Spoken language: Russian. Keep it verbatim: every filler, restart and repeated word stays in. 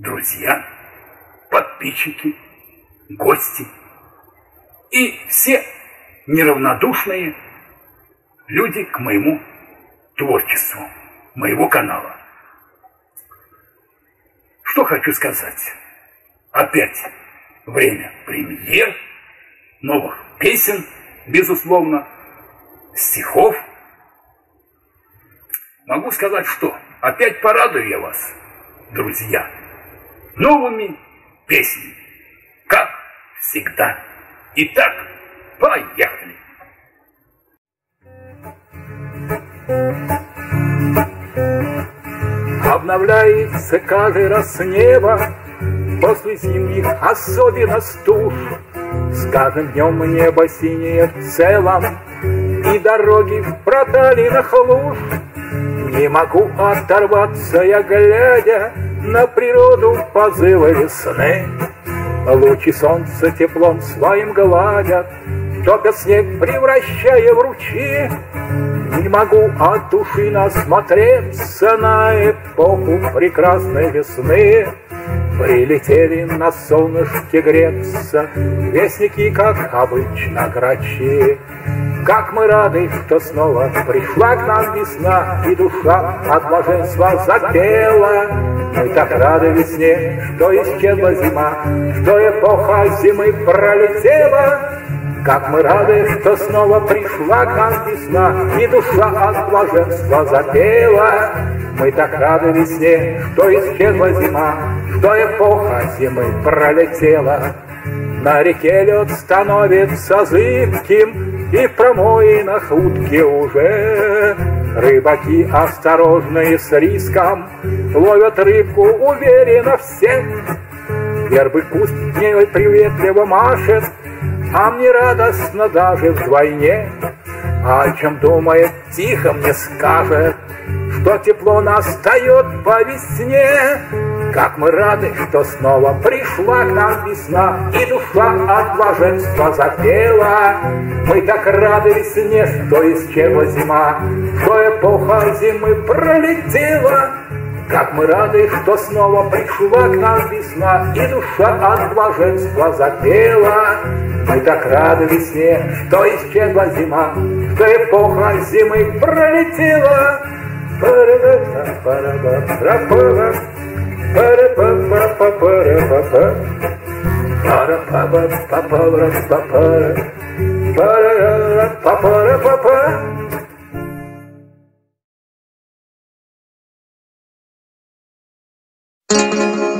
друзья, подписчики, гости и все неравнодушные люди к моему творчеству, моего канала. Что хочу сказать? Опять время премьер, новых песен, безусловно, стихов. Могу сказать, что опять порадую я вас, друзья, новыми песнями, как всегда. Итак, поехали! Обновляется каждый раз небо после зимних, особенно стуж. С каждым днем небо синее в целом, и дороги в проталинах луж. Не могу оторваться я, глядя на природу позывы весны. Лучи солнца теплом своим гладят, топят снег, превращая в ручьи. Не могу от души насмотреться на эпоху прекрасной весны. Прилетели на солнышке греться вестники, как обычно, грачи. Как мы рады, что снова пришла к нам весна, и душа от блаженства запела. Мы так рады весне, что исчезла зима, что эпоха зимы пролетела. Как мы рады, что снова пришла к нам весна, и душа от блаженства запела. Мы так рады весне, что исчезла зима, что эпоха зимы пролетела. На реке лед становится зыбким, и в промоинах утки уже. Рыбаки осторожные с риском ловят рыбку уверенно все. Вербы куст мне приветливо машет, а мне радостно даже вдвойне. А о чем думает, тихо мне скажет, что тепло настает по весне. Как мы рады, что снова пришла к нам весна, и душа от блаженства запела. Мы так рады весне, что исчезла зима, что эпоха зимы пролетела. Как мы рады, что снова пришла к нам весна, и душа от блаженства запела. Мы так рады весне, что исчезла зима, что эпоха зимы пролетела. Thank you.